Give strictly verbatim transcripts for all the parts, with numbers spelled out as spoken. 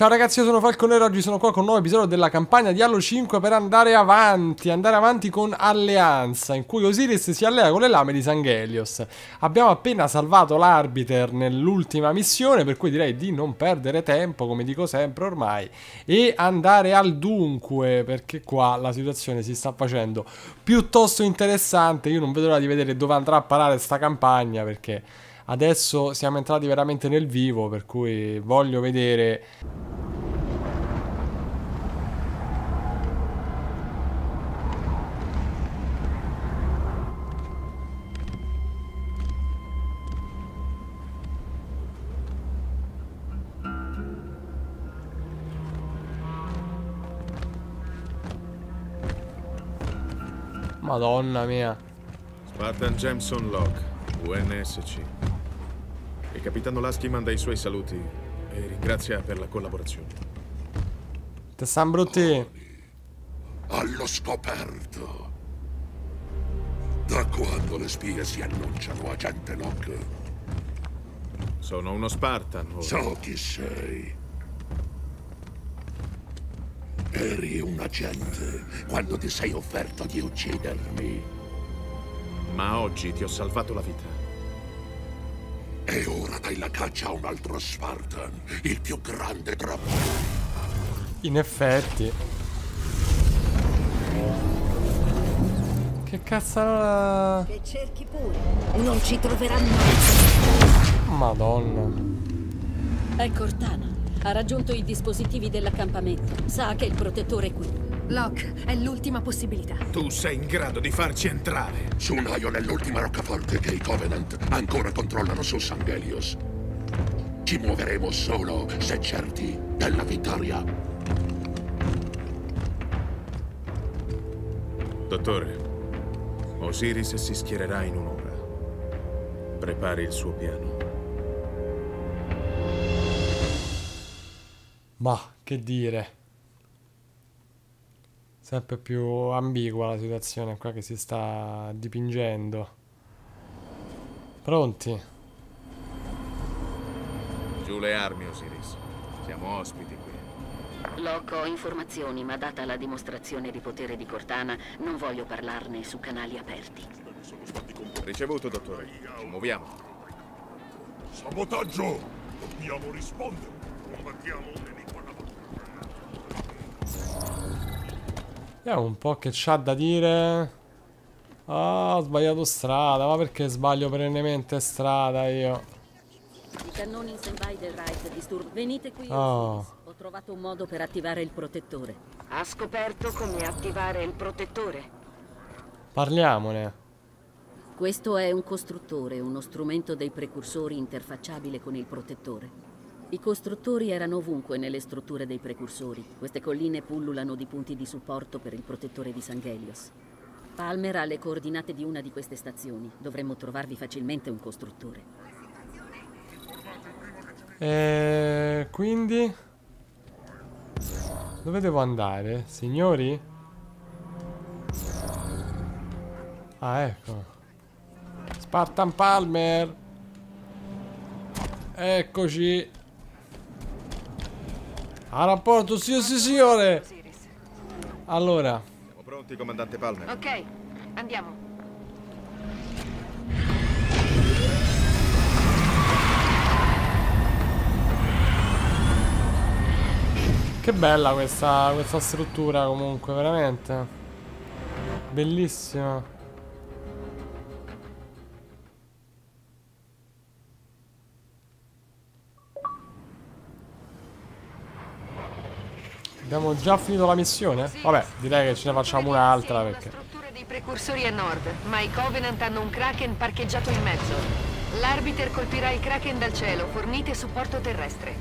Ciao ragazzi, io sono Falconero, oggi sono qua con un nuovo episodio della campagna di Halo cinque per andare avanti, andare avanti con Alleanza, in cui Osiris si allea con le lame di Sanghelios. Abbiamo appena salvato l'Arbiter nell'ultima missione, per cui direi di non perdere tempo, come dico sempre ormai, e andare al dunque, perché qua la situazione si sta facendo piuttosto interessante. Io non vedo l'ora di vedere dove andrà a parare sta campagna, perché adesso siamo entrati veramente nel vivo, per cui voglio vedere. Madonna mia. Spartan Jameson Locke, U N S C. Il capitano Lasky manda i suoi saluti e ringrazia per la collaborazione. Te san brutti. Allo scoperto. Da quando le spie si annunciano, agente Locke? Sono uno Spartan. Ora. So chi sei. Eri un agente quando ti sei offerto di uccidermi. Ma oggi ti ho salvato la vita. E ora dai la caccia a un altro Spartan, il più grande tra voi. In effetti. Che cazzo. Che cerchi pure. Non ci troveranno. Madonna. È Cortana. Ha raggiunto i dispositivi dell'accampamento. Sa che il protettore è qui. Locke, è l'ultima possibilità. Tu sei in grado di farci entrare. Sunaion è l'ultima roccaforte che i Covenant ancora controllano su Sanghelios. Ci muoveremo solo se certi della vittoria. Dottore, Osiris si schiererà in un'ora. Prepari il suo piano. Ma che dire. Sempre più ambigua la situazione qua che si sta dipingendo. Pronti? Giù le armi, Osiris. Siamo ospiti qui. Locke, ho informazioni, ma data la dimostrazione di potere di Cortana, non voglio parlarne su canali aperti. Ricevuto, dottore. Ci muoviamo. Sabotaggio! Dobbiamo rispondere. Combattiamo un nemico alla battuta. Vediamo un po' che c'ha da dire. Ah, oh, ho sbagliato strada. Ma perché sbaglio perennemente strada io? I cannoni del right disturb. Venite qui. Oh. Ho trovato un modo per attivare il protettore. Ha scoperto come attivare il protettore. Parliamone. Questo è un costruttore, uno strumento dei precursori interfacciabile con il protettore. I costruttori erano ovunque nelle strutture dei precursori. Queste colline pullulano di punti di supporto per il protettore di Sanghelios. Palmer ha le coordinate di una di queste stazioni. Dovremmo trovarvi facilmente un costruttore. E quindi? Dove devo andare, signori? Ah, ecco. Spartan Palmer! Eccoci! A rapporto, sì, sì, signore. Allora. Siamo pronti, comandante Palmer. Ok, andiamo. Che bella questa, questa struttura comunque, veramente. Bellissima. Abbiamo già finito la missione? Vabbè, direi che ce ne facciamo un'altra perché... La struttura dei precursori a nord, ma i Covenant hanno un Kraken parcheggiato in mezzo. L'Arbiter colpirà il Kraken dal cielo, fornite supporto terrestre.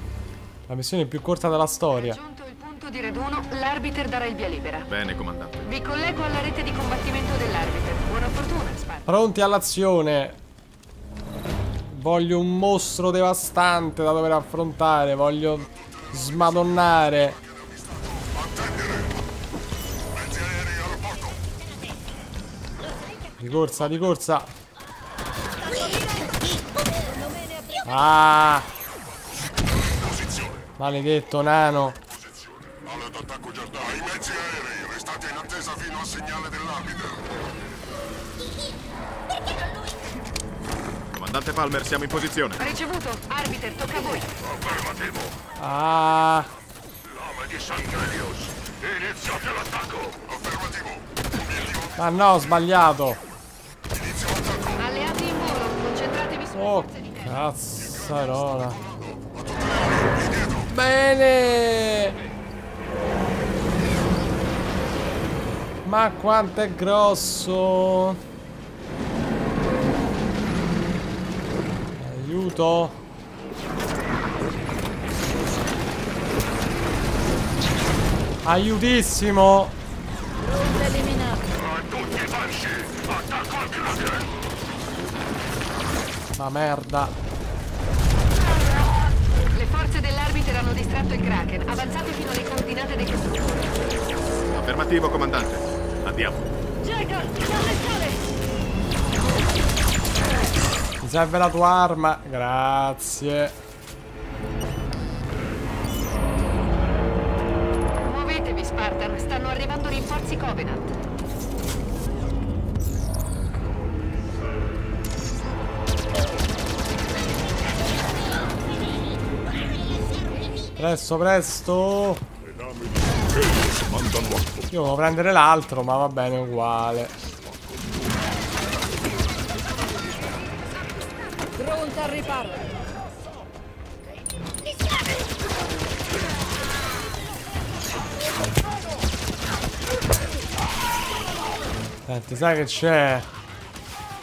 La missione più corta della storia. Raggiunto il punto di raduno, l'Arbiter darà il via libera. Bene, comandante. Vi collego alla rete di combattimento dell'Arbiter. Buona fortuna, Spartan. Pronti all'azione. Voglio un mostro devastante da dover affrontare, voglio smadonnare. Di corsa, di corsa. Ah. Maledetto nano. Alla d'attacco Giordano. I mezzi aerei, restate in attesa fino al segnale dell'arbiter. Perché non lui? Comandante Palmer, siamo in posizione. Ricevuto, arbiter, tocca a voi. Affermativo. Ah. Lama di Sanghelios. Iniziate l'attacco. Affermativo. Ah no, ho sbagliato. Inizio l'attacco. Alleati in volo, concentratevi su. Oh, cazzarola. Bene! Ma quanto è grosso! Aiuto! Aiutissimo! Pronto eliminato! A tutti i banci! Attacco al Kraken! Ma merda! Dell'arbiter hanno distratto il Kraken. Avanzate fino alle coordinate dei costrutori. Affermativo, comandante. Andiamo. Jacob, mi serve la tua arma. Grazie. Muovetevi, Spartan. Stanno arrivando rinforzi Covenant. Presto, presto. Io volevo prendere l'altro, ma va bene uguale. Pronto al riparo. Senti, sai che c'è?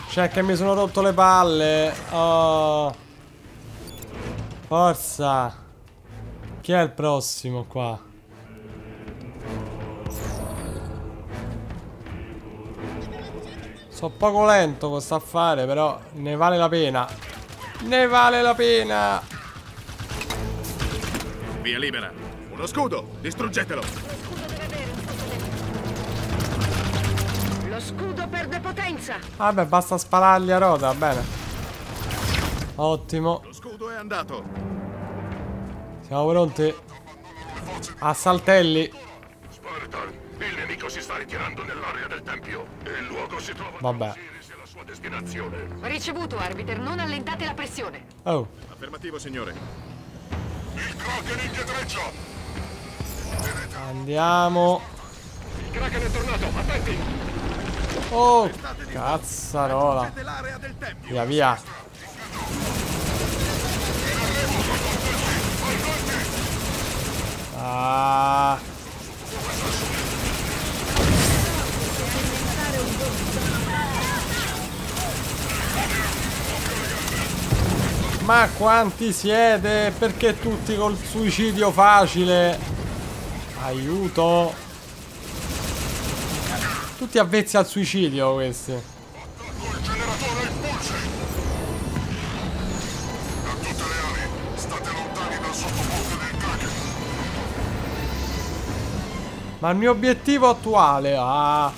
C'è che mi sono rotto le palle. Oh. Forza. Chi è il prossimo qua? Sono poco lento questo affare, però ne vale la pena. Ne vale la pena. Via libera. Uno scudo, distruggetelo. Lo scudo perde potenza. Vabbè, basta sparargli a ruota, bene. Ottimo. Lo scudo è andato. Siamo pronti a saltelli. Spartan, il nemico si sta ritirando nell'area del tempio. Il luogo si trova. Vabbè. La sua destinazione. Ricevuto, arbiter, non allentate la pressione. Oh. Affermativo, signore. Il Kraken indietreggia. Andiamo. Il Kraken è tornato, attenti. Oh, cazzarola. Via, via. Ah. Ma quanti siete? Perché tutti col suicidio facile? Aiuto. Tutti avvezzi al suicidio questi. Ma il mio obiettivo attuale, ah.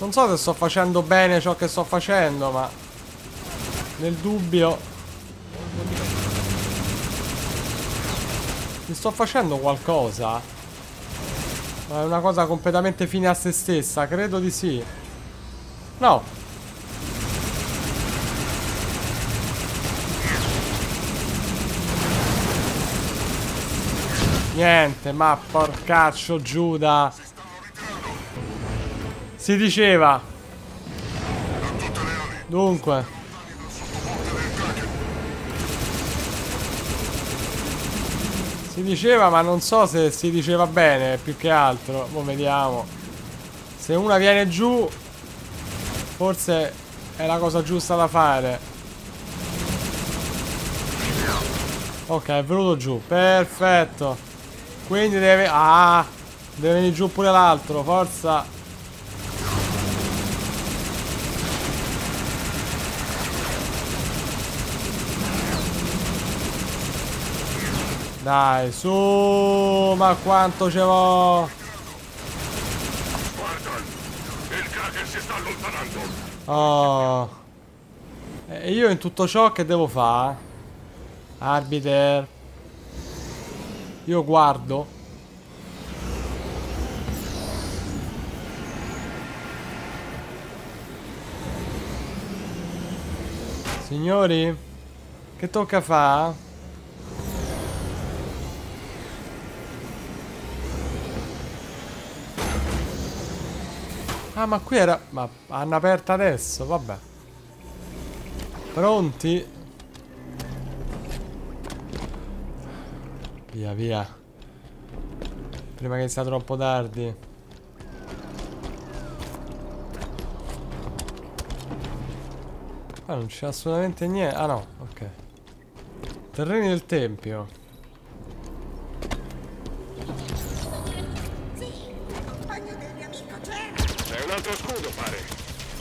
Non so se sto facendo bene ciò che sto facendo, ma nel dubbio mi sto facendo qualcosa. Ma è una cosa completamente fine a se stessa, credo di sì. No. Niente, ma porcaccio Giuda. Si diceva. Dunque. Si diceva, ma non so se si diceva bene, più che altro. Mo' vediamo. Se una viene giù, forse è la cosa giusta da fare. Ok, è venuto giù. Perfetto. Quindi deve... Ah! Deve venire giù pure l'altro, forza! Dai, su! Ma quanto ce l'ho! Il Kraken si sta allontanando! Oh! E io in tutto ciò che devo fare? Arbiter. Io guardo. Signori, che tocca fa? Ah, ma qui era... ma hanno aperto adesso, vabbè. Pronti? Via, via. Prima che sia troppo tardi. Qua non c'è assolutamente niente. Ah no, ok. Terreni del tempio.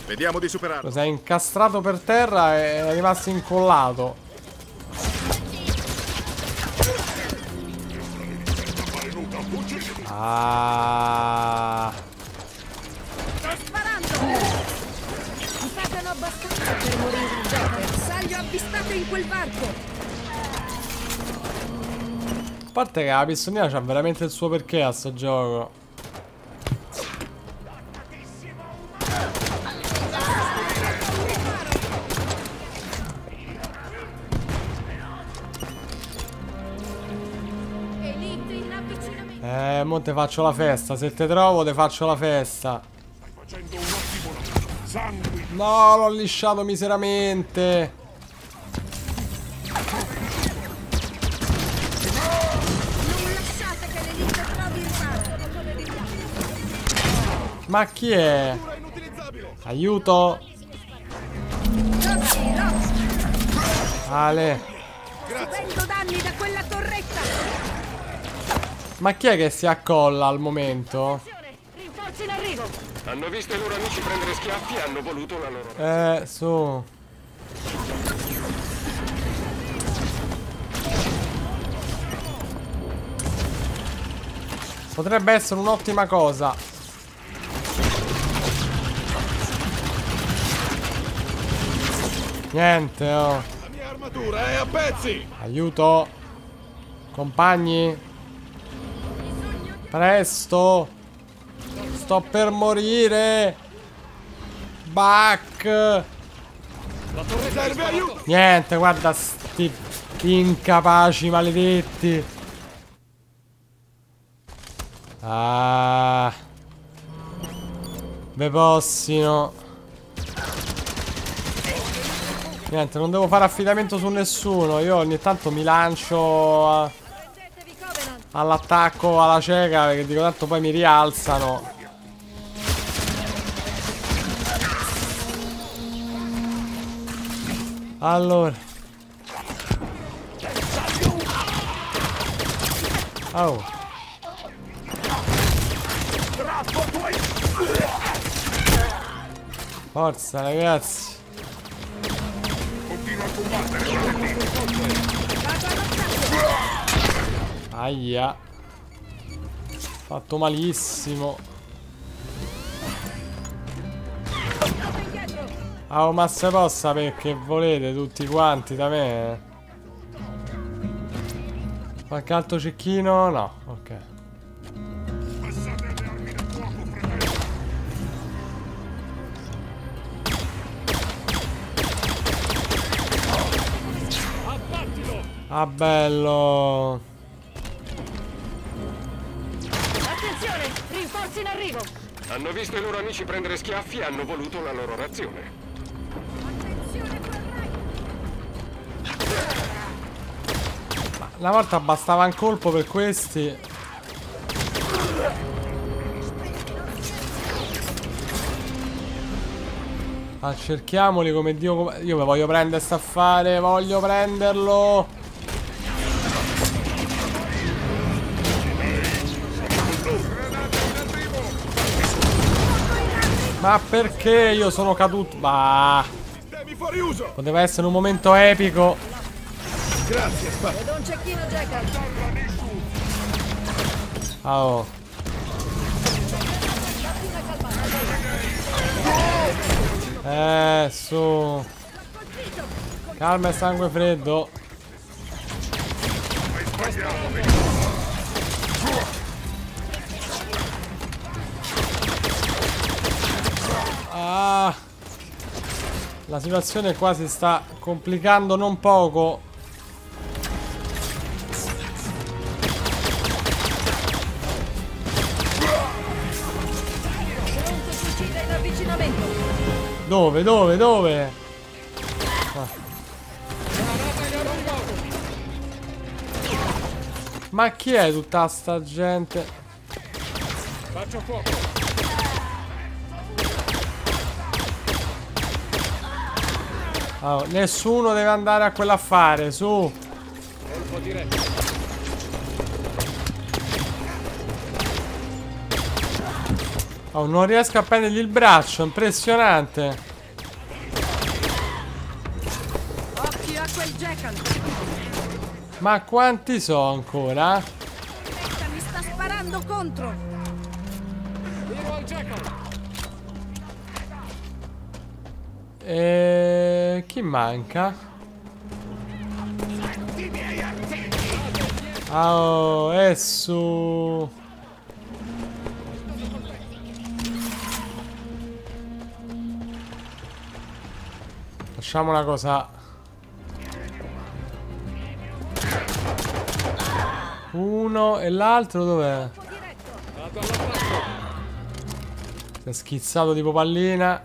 Vediamo di superarlo. Si è incastrato per terra e è rimasto incollato. Ah. Sto sparando. Mi pagano abbastanza per morire in gioco. Bersaglio avvistato in quel barco. A parte che la pistolina c'ha veramente il suo perché a sto gioco. Mo te faccio la festa, se te trovo te faccio la festa. No, l'ho lisciato miseramente. Ma chi è? Aiuto. Ale. Subendo danni da quella torretta. Ma chi è che si accolla al momento? Rinforzi in arrivo. Hanno visto i loro amici prendere schiaffi e hanno voluto la loro. Eh, su. Potrebbe essere un'ottima cosa. Niente, oh. La mia armatura è a pezzi. Aiuto. Compagni. Presto. Sto per morire. Back. Niente, guarda sti incapaci maledetti. Ah. Ve possino. Niente, non devo fare affidamento su nessuno. Io ogni tanto mi lancio a... all'attacco alla cieca, perché dico tanto poi mi rialzano. Allora. Oh. Forza ragazzi. Continua a combattere. Aia. Fatto malissimo. Ah, oh, ma se possa perché volete tutti quanti da me. Qualche altro cecchino? No, ok. Ah, bello. Rinforzi in arrivo. Hanno visto i loro amici prendere schiaffi e hanno voluto la loro razione. Attenzione, ma una volta bastava un colpo per questi. Accerchiamoli come Dio. Io mi voglio prendere st'affare. Voglio prenderlo. Ma perché io sono caduto? Ma poteva essere un momento epico. Grazie, oh. Eh, su. Calma e sangue freddo. Ah, la situazione qua si sta complicando non poco. Dove, dove, dove? Ah. Ma chi è tutta sta gente? Faccio fuoco. Allora, nessuno deve andare a quell'affare, su. Colpo diretto. Oh, non riesco a prendergli il braccio, impressionante. Occhio a quel jackal. Ma quanti so ancora? Aspetta, mi sta sparando contro. Vivo al jackal. E chi manca? Oh, e su. Facciamo una cosa. Uno e l'altro dov'è? Si è schizzato tipo pallina.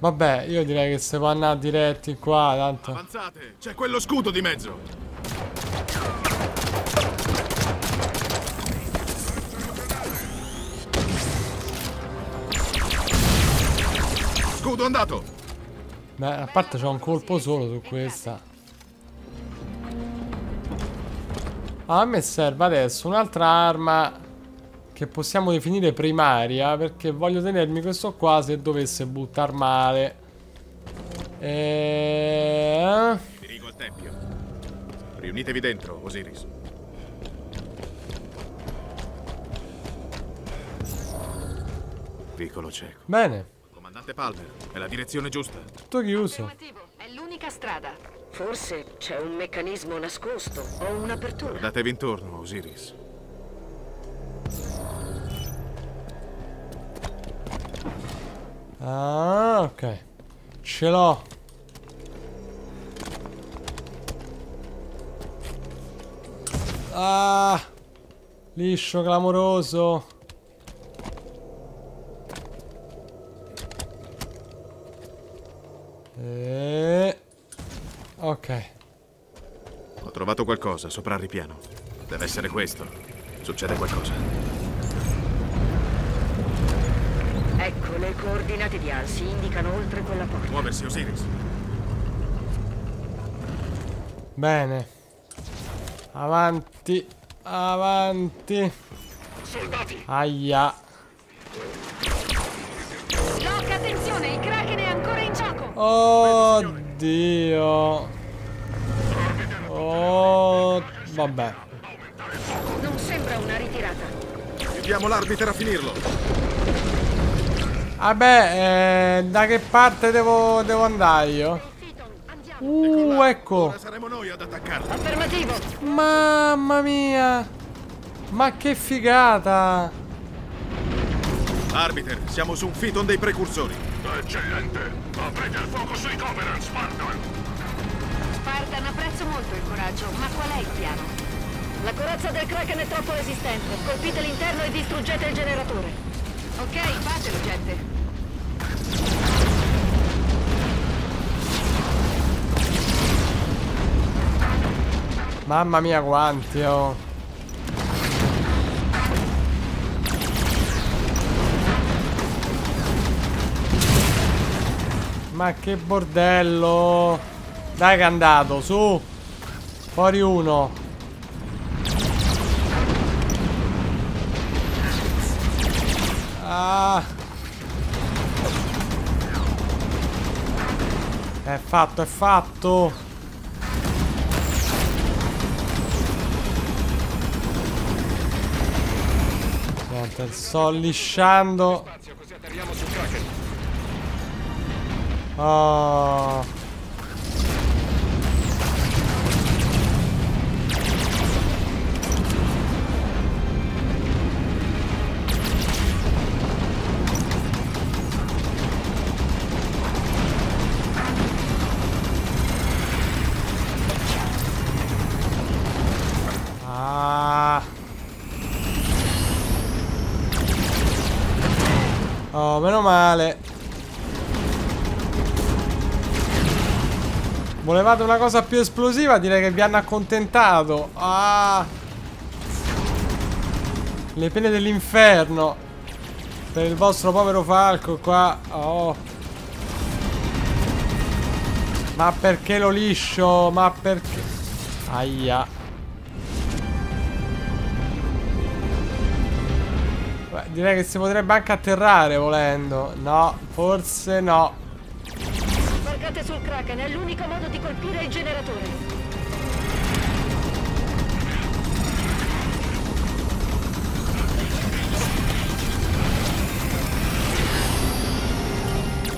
Vabbè, io direi che se può andare diretti qua, tanto. Avanzate, c'è quello scudo di mezzo. Scudo andato. Beh, a parte c'ho un colpo solo su questa. Ah, a me serve adesso un'altra arma che possiamo definire primaria, perché voglio tenermi questo qua se dovesse buttar male. E... dirigo al tempio. Riunitevi dentro, Osiris. Piccolo cieco. Bene. Palmer, è la direzione giusta. Tutto chiuso. È l'unica strada. Forse c'è un meccanismo nascosto o un'apertura. Guardatevi intorno, Osiris. Ah, ok. Ce l'ho. Ah! Liscio, clamoroso. E... ok. Ho trovato qualcosa sopra il ripiano. Deve essere questo. Succede qualcosa. Ecco, le coordinate di Al si indicano oltre quella porta. Muoversi, Osiris. Bene. Avanti. Avanti. Soldati. Aia. Locke, attenzione, il Kraken è ancora in gioco. Oddio. Oh, vabbè. Non sembra una ritirata. Chiediamo l'arbitro a finirlo. Vabbè, eh, da che parte devo, devo andare io? Uh, ecco. Saremo noi ad attaccarlo. Affermativo. Mamma mia. Ma che figata. Arbiter, siamo su un Phyton dei precursori. Eccellente! Aprite il fuoco sui Covenant, Spartan! Spartan, apprezzo molto il coraggio, ma qual è il piano? La corazza del Kraken è troppo resistente. Colpite l'interno e distruggete il generatore. Ok, fatelo, gente. Mamma mia, quanti, oh! Ma che bordello. Dai che è andato, su. Fuori uno. Ah. È fatto, è fatto. Niente, sto lisciando. Così atterriamo sul Kraken. Oh. Oh, meno male. Volevate una cosa più esplosiva? Direi che vi hanno accontentato. Ah, le pene dell'inferno per il vostro povero falco qua. Oh, ma perché lo liscio? Ma perché? Aia. Beh, direi che si potrebbe anche atterrare volendo. No, forse no. Barcate sul Kraken, è l'unico modo di colpire il generatore.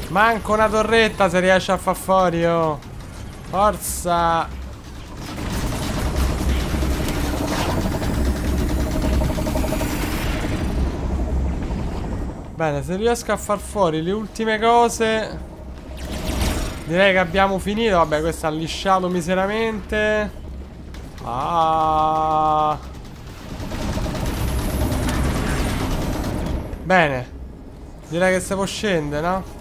Manco una torretta se riesce a far fuori, oh. Forza. Bene, se riesco a far fuori le ultime cose, direi che abbiamo finito. Vabbè, questo ha lisciato miseramente. Ah. Bene. Direi che se può scendere, no?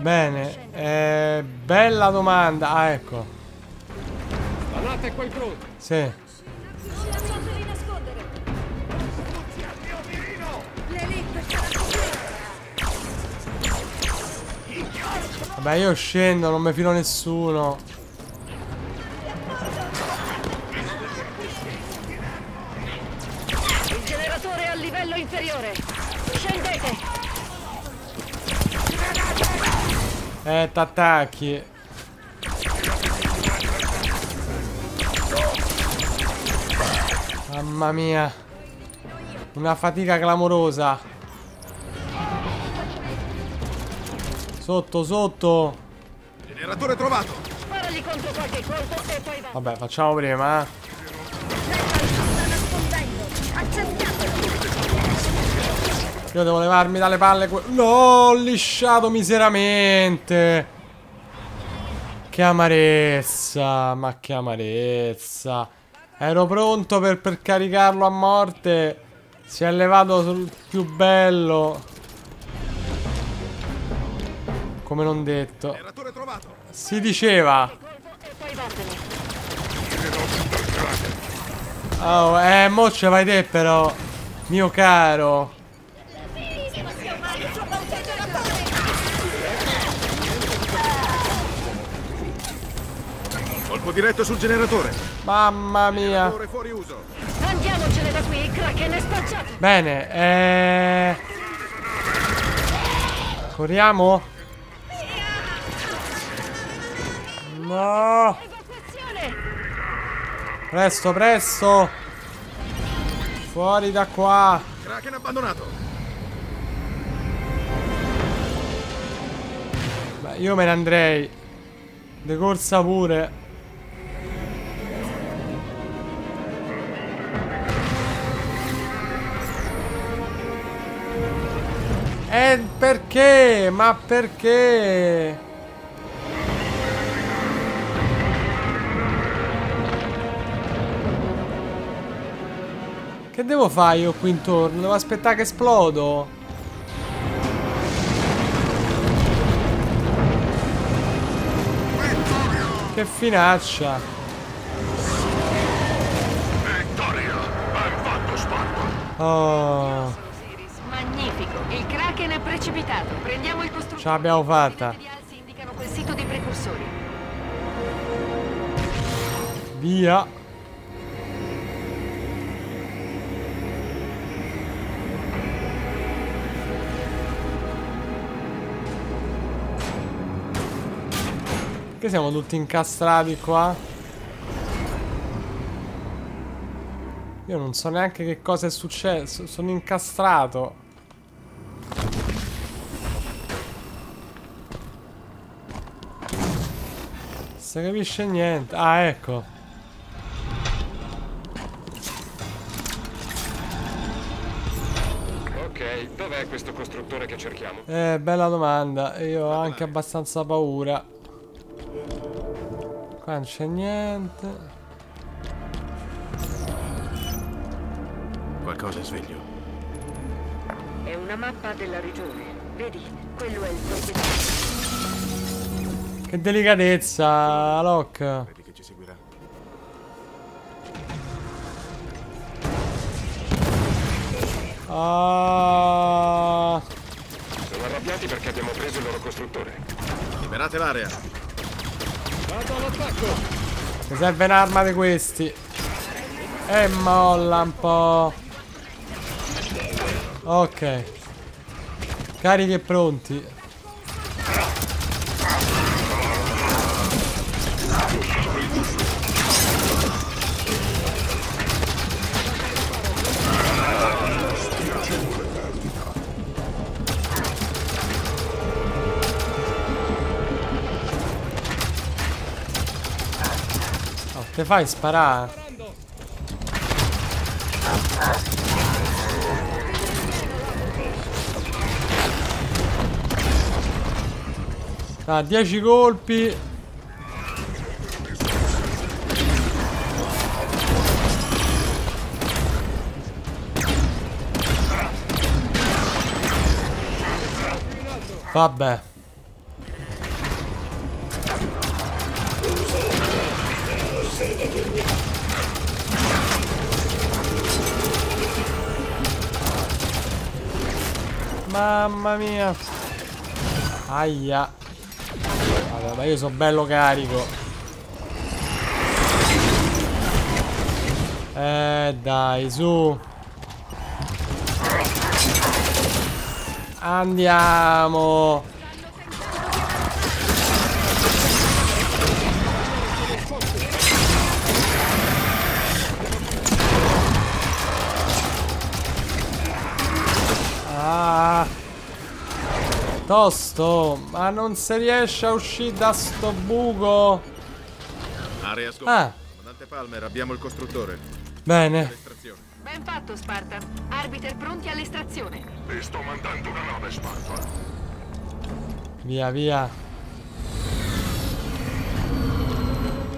Bene, eh, bella domanda. Ah, ecco. Spallate quel brutto. Sì. Vabbè, io scendo, non mi filo nessuno. Il generatore è a livello inferiore. Scendete. Eh, t'attacchi. Mamma mia. Una fatica clamorosa. Sotto, sotto. Generatore trovato. Sparagli contro qualche colpo e poi va. Vabbè, facciamo prima, eh. Io devo levarmi dalle palle. No, ho lisciato miseramente. Che amarezza. Ma che amarezza. Ero pronto per, per caricarlo a morte. Si è levato sul più bello. Come non detto. Si diceva. Oh, eh, mo ce vai te però, mio caro. Diretto sul generatore. Mamma mia. Fuori uso. Andiamocene da qui, Kraken è spacciato. Bene, eh... corriamo? No. Presto, presto. Fuori da qua. Kraken abbandonato. Beh, io me ne andrei. De corsa pure. E perché? Ma perché? Che devo fare io qui intorno? Devo aspettare che esplodo? Che finaccia. Vittoria! Hai fatto Spartan! Oh. Il Kraken è precipitato. Prendiamo il costruttore. Ce l'abbiamo fatta. I alzi indicano quel sito dei precursori. Via. Perché siamo tutti incastrati qua? Io non so neanche che cosa è successo. Sono incastrato. Non si capisce niente. Ah, ecco. Ok, Ok, dov'è questo costruttore che cerchiamo? Eh, bella domanda. Io ho anche abbastanza paura. Qua non c'è niente. Qualcosa è sveglio. È una mappa della regione. Vedi, quello è il progetto. Che delicatezza, Locke. Vedi che ci seguirà. Ah. Sono arrabbiati perché abbiamo preso il loro costruttore. Liberate l'area. Vado all'attacco. Mi serve un'arma di questi. E molla un po'. Ok. Carichi e pronti. Oh, te fai sparare. Ah, dieci colpi. Vabbè. Mamma mia. Aia. Ma io sono bello carico. Eh dai, su. Andiamo. Ah. Tosto, ma non si riesce a uscire da sto buco. Area scoperta. Ah. Comandante Palmer, abbiamo il costruttore. Bene. Ben fatto, Spartan. Arbiter pronti all'estrazione. Ti sto mandando una nave, Spartan. Via, via.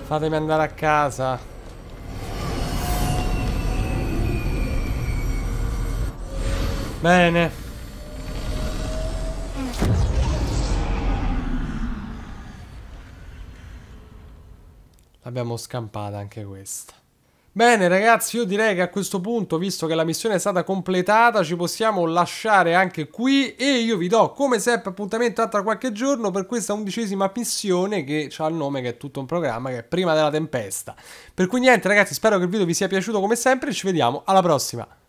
Fatemi andare a casa. Bene. L'abbiamo scampata anche questa. Bene ragazzi, io direi che a questo punto, visto che la missione è stata completata, ci possiamo lasciare anche qui. E io vi do come sempre appuntamento a tra qualche giorno per questa undicesima missione, che ha il nome che è tutto un programma, che è Prima della Tempesta. Per cui niente ragazzi, spero che il video vi sia piaciuto come sempre e ci vediamo alla prossima.